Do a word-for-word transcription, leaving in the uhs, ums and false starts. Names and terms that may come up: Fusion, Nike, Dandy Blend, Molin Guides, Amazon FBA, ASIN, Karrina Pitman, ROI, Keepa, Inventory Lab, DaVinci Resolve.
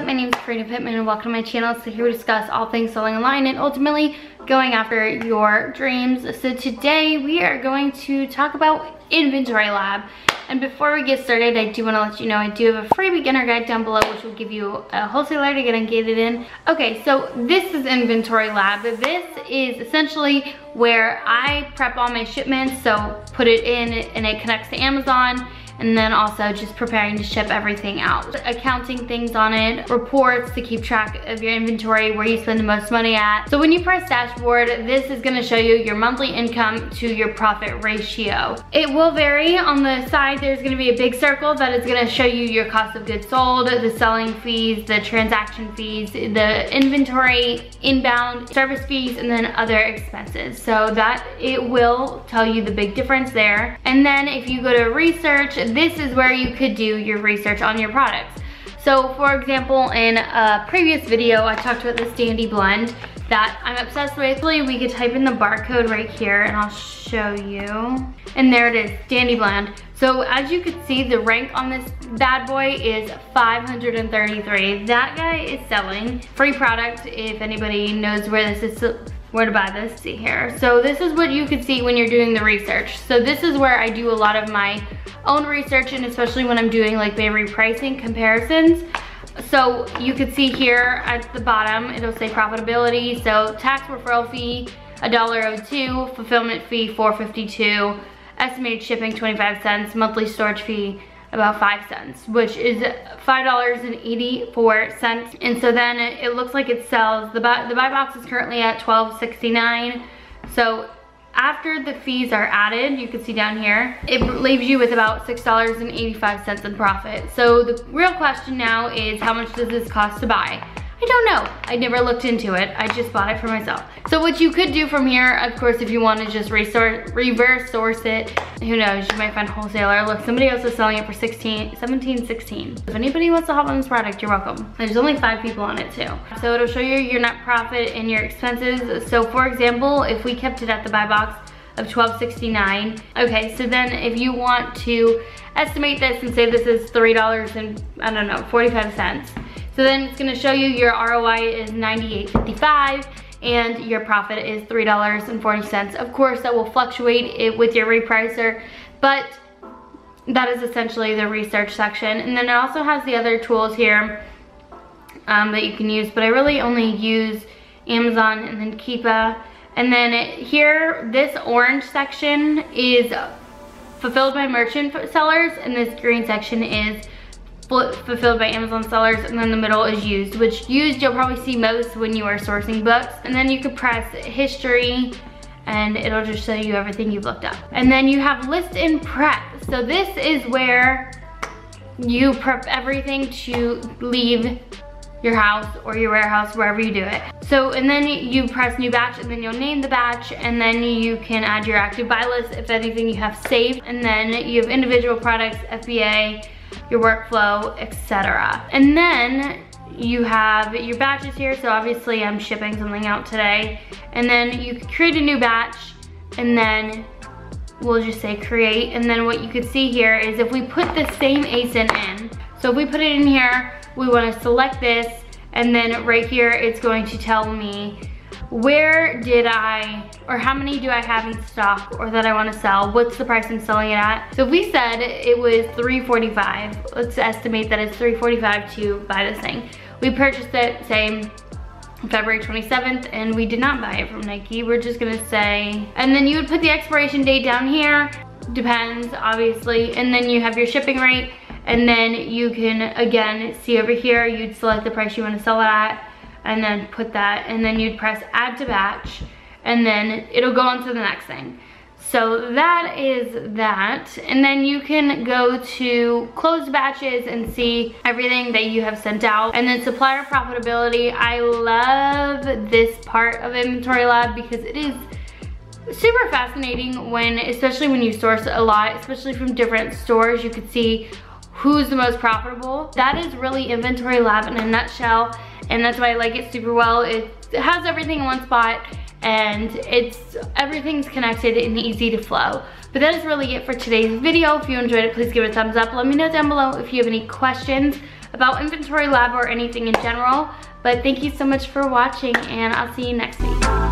up? My name is Karrina Pitman and welcome to my channel. So here we discuss all things selling online and ultimately going after your dreams. So today we are going to talk about Inventory Lab. And before we get started, I do want to let you know I do have a free beginner guide down below which will give you a wholesaler to get engaged in. Okay, so this is Inventory Lab. This is essentially where I prep all my shipments, so put it in and it connects to Amazon. And then also just preparing to ship everything out. Accounting things on it, reports to keep track of your inventory, where you spend the most money at. So when you press dashboard, this is gonna show you your monthly income to your profit ratio. It will vary. On the side, there's gonna be a big circle that is gonna show you your cost of goods sold, the selling fees, the transaction fees, the inventory, inbound, service fees, and then other expenses. So that it will tell you the big difference there. And then if you go to research, this is where you could do your research on your products. So for example, in a previous video, I talked about this Dandy Blend that I'm obsessed with. We could type in the barcode right here and I'll show you. And there it is, Dandy Blend. So as you can see, the rank on this bad boy is five hundred thirty-three. That guy is selling. Free product if anybody knows where this is. Where to buy this, see here. So this is what you could see when you're doing the research. So this is where I do a lot of my own research, and especially when I'm doing like maybe pricing comparisons. So you could see here at the bottom, it'll say profitability. So tax referral fee, one dollar and two cents, fulfillment fee, four fifty-two, estimated shipping, twenty-five cents, monthly storage fee, about five cents, which is five dollars and eighty-four cents. And so then it, it looks like it sells. The buy, the buy box is currently at twelve sixty-nine. So after the fees are added, you can see down here, it leaves you with about six dollars and eighty-five cents in profit. So the real question now is, how much does this cost to buy? I don't know. I never looked into it. I just bought it for myself. So what you could do from here, of course, if you want to just resource, reverse source it, who knows, you might find a wholesaler. Look, somebody else is selling it for sixteen, seventeen, sixteen. If anybody wants to hop on this product, you're welcome. There's only five people on it too. So it'll show you your net profit and your expenses. So for example, if we kept it at the buy box of twelve sixty-nine. Okay, so then if you want to estimate this and say this is three dollars and I don't know, forty-five cents. So then it's gonna show you your R O I is ninety-eight fifty-five and your profit is three dollars and forty cents. Of course, that will fluctuate it with your repricer, but that is essentially the research section. And then it also has the other tools here um, that you can use, but I really only use Amazon and then Keepa. And then it, here, this orange section is fulfilled by merchant sellers and this green section is fulfilled by Amazon sellers, and then the middle is used, which used you'll probably see most when you are sourcing books. And then you can press history and it'll just show you everything you've looked up. And then you have list and prep. So this is where you prep everything to leave your house or your warehouse, wherever you do it. So, and then you press new batch and then you'll name the batch and then you can add your active buy list if anything you have saved. And then you have individual products, F B A, your workflow, et cetera. And then you have your batches here. So obviously I'm shipping something out today. And then you create a new batch and then we'll just say create. And then what you could see here is if we put the same A S I N in, so if we put it in here, we want to select this and then right here it's going to tell me where did I, or how many do I have in stock or that I want to sell? What's the price I'm selling it at? So if we said it was three forty-five, let's estimate that it's three forty-five to buy this thing. We purchased it, say, February twenty-seventh, and we did not buy it from Nike. We're just gonna say, and then you would put the expiration date down here, depends obviously, and then you have your shipping rate, and then you can, again, see over here, you'd select the price you want to sell it at, and then put that, and then you'd press add to batch, and then it'll go on to the next thing. So that is that, and then you can go to closed batches and see everything that you have sent out. And then supplier profitability, I love this part of Inventory Lab because it is super fascinating when, especially when you source a lot, especially from different stores, you can see who's the most profitable. That is really Inventory Lab in a nutshell. And that's why I like it super well. It has everything in one spot and it's everything's connected and easy to flow. But that is really it for today's video. If you enjoyed it, please give it a thumbs up. Let me know down below if you have any questions. about Inventory Lab or anything in general. But thank you so much for watching, and I'll see you next week.